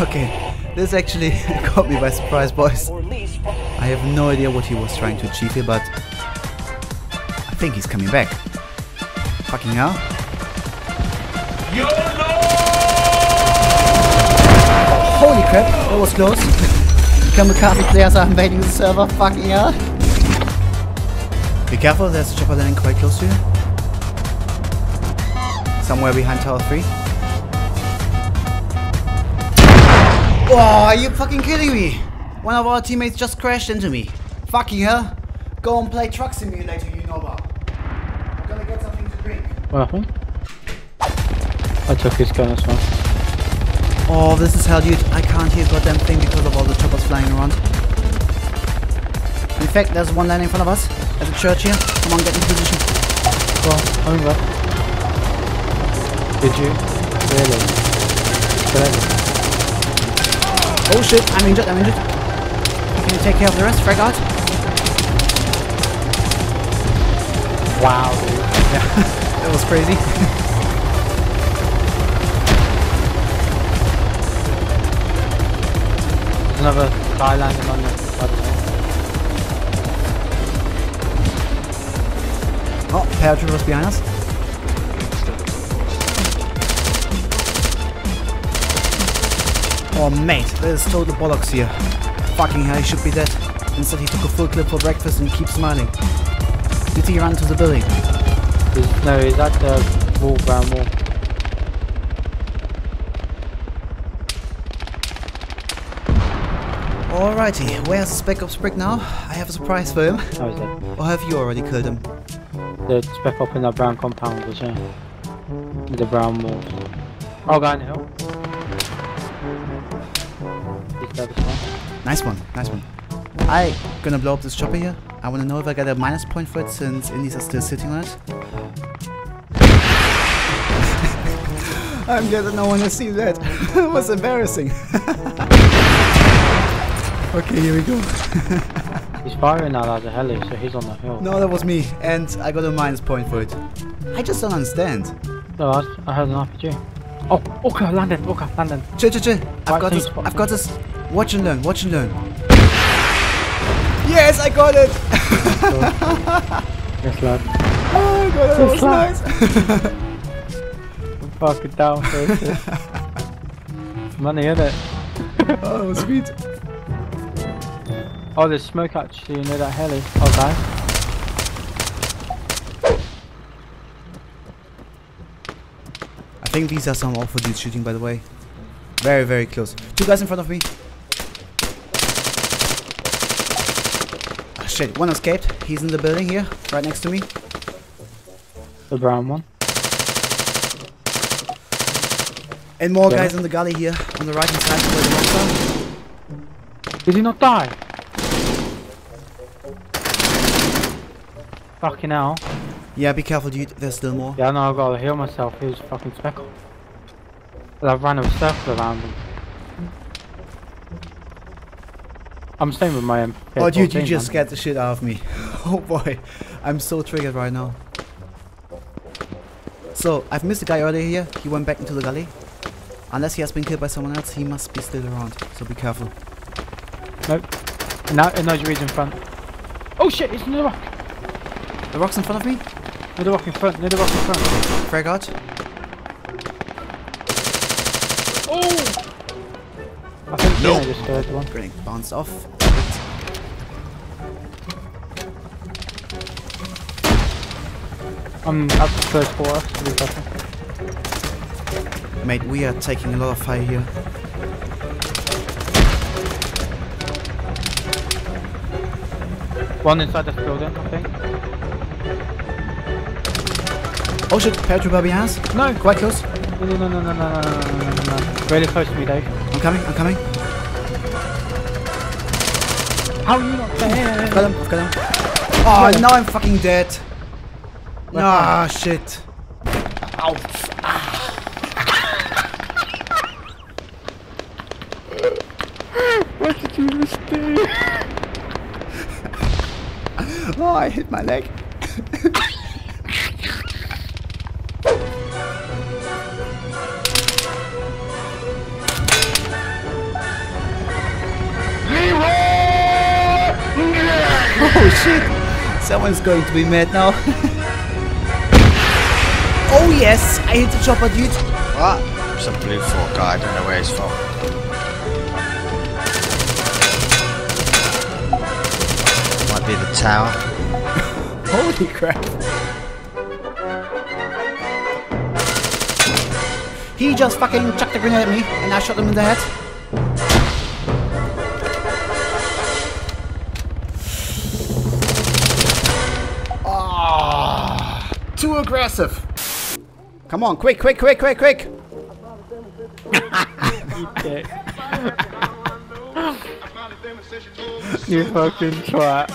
Okay, this actually caught me by surprise, boys. I have no idea what he was trying to achieve here, but I think he's coming back. Fucking hell. Holy crap, that was close. Kamakami players are invading the server, fucking hell. Be careful, there's a chopper landing quite close to you. Somewhere behind Tower 3. Oh, are you fucking kidding me? One of our teammates just crashed into me. Fucking hell. Go and play Truck Simulator, you knobber. I'm gonna get something to drink. What happened? I took his gun as well. Oh, this is hell, dude. I can't hear a goddamn thing because of all the choppers flying around. In fact, there's one landing in front of us. There's a church here. Come on, get in position. Go on, over. Did you? Really? Good. Oh shit, I'm injured. Can you take care of the rest? Frag out. Wow, dude. Yeah, that was crazy. Another guy landing on the other. Oh, paratroopers behind us. Oh mate, there's total bollocks here. Fucking hell, he should be dead. Instead he took a full clip for breakfast and keeps smiling. Did he run to the building? No, he's at the wall, brown wall. Alrighty, where's Spec Ops Brick now? I have a surprise for him. Oh, he's dead. Or have you already killed him? The Spec Op in that brown compound was here. The brown wall. Oh, guy in the hill. Nice one, nice one. I'm gonna blow up this chopper here. I wanna know if I get a minus point for it since Indies are still sitting on it. I'm glad that no one has seen that. It was embarrassing. Okay, here we go. He's firing now out of heli, so he's on the hill. No, that was me, and I got a minus point for it. I just don't understand. No, I had an RPG. Oh, okay, landed, okay, landed. Chill. I've got this. Watch and learn. Yes, I got it! Yes, lad. Oh god, that was nice! I'm fucking down for it. Money, innit? Oh, sweet. Oh, there's smoke actually, you know that heli. Okay. I think these are some awful dudes shooting, by the way. Very, very close. Two guys in front of me. Shit, one escaped. He's in the building here, right next to me. The brown one. And more guys in the gully here, on the right hand side where the monster. Did he not die? Fucking hell. Yeah, be careful, dude. There's still more. Yeah, no, I've got to heal myself. He was fucking speckled. I've run a circle around him. I'm staying with my MP. Oh dude, you just scared the shit out of me. Oh boy, I'm so triggered right now. So, I've missed a guy earlier here. He went back into the gully. Unless he has been killed by someone else, he must be still around. So be careful. Nope. No, he's in front. Oh shit, it's in the rock. The rock's in front of me? No, the rock in front, Frag out. Oh! I think no. I just heard one. Grenade bounced off. I'm at the first floor, to be better. Mate, we are taking a lot of fire here. One inside the building, I think. Oh shit, paratrooper behind us? No, quite close. No. Really close to me, Dave. I'm coming. How are you not there? I've got him. Oh, now I'm fucking dead. Ah, shit. Ow. What did you just do? Oh, I hit my leg. Oh shit! Someone's going to be mad now. Oh yes! I hit the chopper, dude! What? It's a blue fork guy, I don't know where he's from. Might be the tower. Holy crap! He just fucking chucked a grenade at me and I shot him in the head. Too aggressive. Come on, quick, quick, quick, quick, quick. You fucking twat.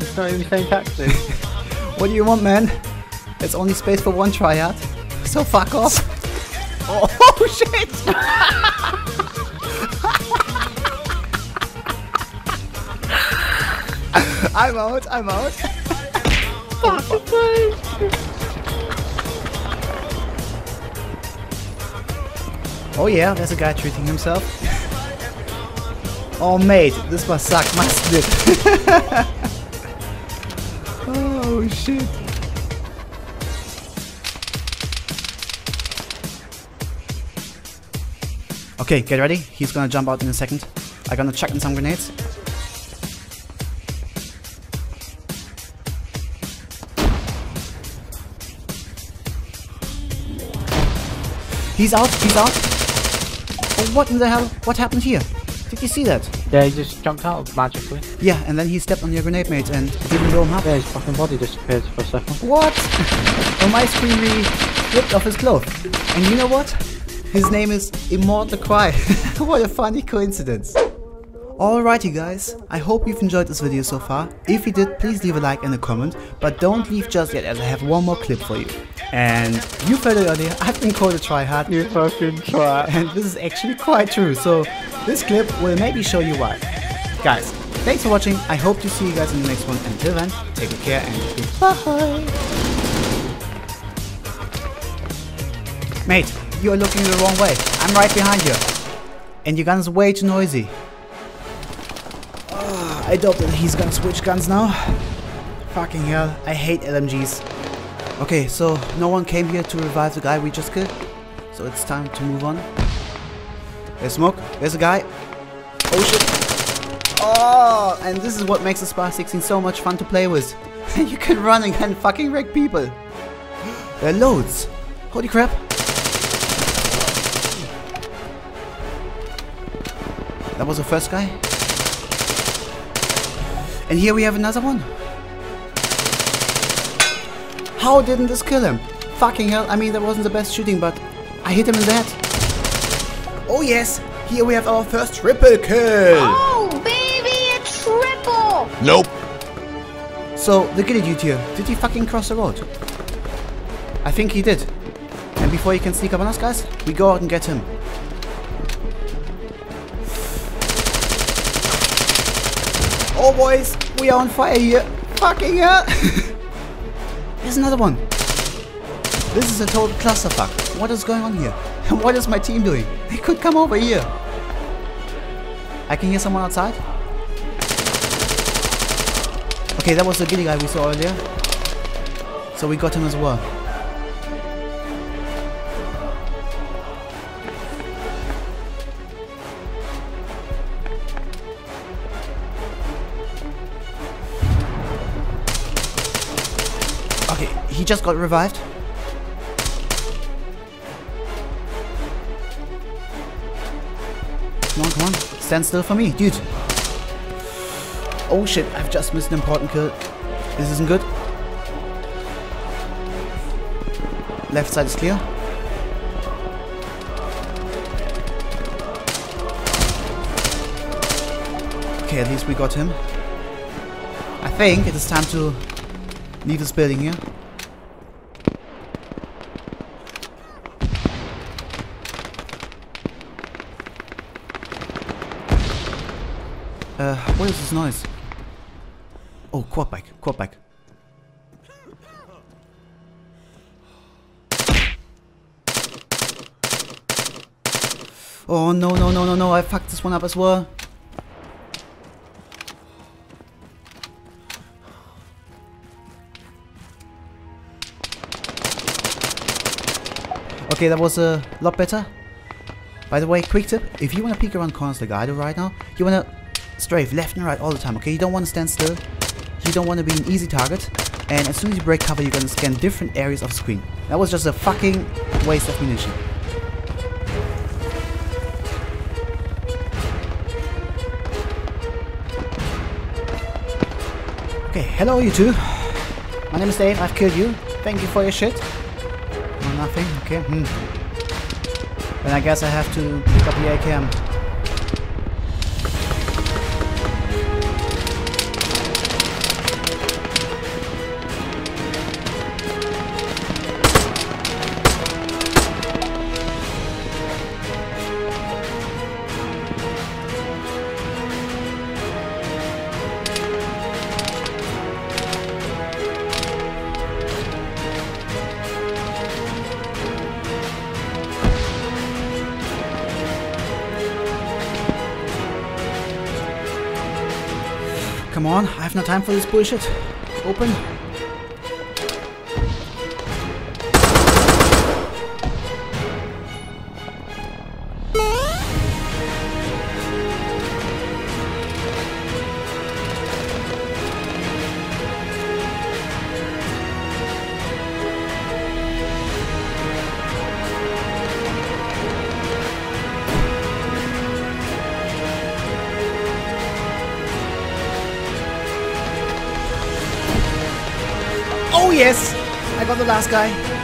It's not even the same tactic. What do you want, man? It's only space for one tryout. So fuck off. Oh shit! I'm out, I'm out. Fucking play. Oh yeah, there's a guy treating himself. Oh mate, this must suck, must it? Oh shit. Okay, get ready. He's gonna jump out in a second. I'm gonna chuck in some grenades. He's out, he's out. Oh, what in the hell? What happened here? Did you see that? Yeah, he just jumped out magically. Yeah, and then he stepped on your grenade, mate, and didn't blow him up. Yeah, his fucking body disappeared for a second. What? On my screen, we ripped off his clothes. And you know what? His name is Immortal Cry. What a funny coincidence. Alrighty guys, I hope you've enjoyed this video so far. If you did, please leave a like and a comment, but don't leave just yet as I have one more clip for you. And you've heard it earlier, I've been called a tryhard. You fucking try. And this is actually quite true, so this clip will maybe show you why. Guys, thanks for watching, I hope to see you guys in the next one. Until then, take good care and goodbye. Mate. You are looking the wrong way. I'm right behind you. And your gun's way too noisy. Oh, I doubt that he's gonna switch guns now. Fucking hell, I hate LMGs. Okay, so no one came here to revive the guy we just killed. So it's time to move on. There's smoke, there's a guy. Oh shit. Oh, and this is what makes the Spar-16 so much fun to play with. You can run and fucking wreck people. There are loads. Holy crap. That was the first guy. And here we have another one. How didn't this kill him? Fucking hell, I mean that wasn't the best shooting, but I hit him in the head. Oh yes, here we have our first triple kill. Oh baby, a triple! Nope. So, the gilly dude here, did he fucking cross the road? I think he did. And before he can sneak up on us guys, we go out and get him. Oh boys, we are on fire here. Fucking hell. There's another one. This is a total clusterfuck. What is going on here? And what is my team doing? They could come over here. I can hear someone outside. Okay, that was the gilly guy we saw earlier. So we got him as well. He just got revived. Come on, come on. Stand still for me, dude. Oh shit, I've just missed an important kill. This isn't good. Left side is clear. Okay, at least we got him. I think it is time to leave this building here. What is this noise? Oh, quad bike, quad bike. Oh, no, no, no, no, no. I fucked this one up as well. Okay, that was a lot better. By the way, quick tip, if you want to peek around corners like I do right now, you want to strafe left and right all the time, okay? You don't want to stand still. You don't want to be an easy target. And as soon as you break cover, you're going to scan different areas of the screen. That was just a fucking waste of munition. Okay, hello you two. My name is Dave, I've killed you. Thank you for your shit. No, nothing, okay. Then I guess I have to pick up the AKM. Come on, I have no time for this bullshit. Open. Yes, I got the last guy.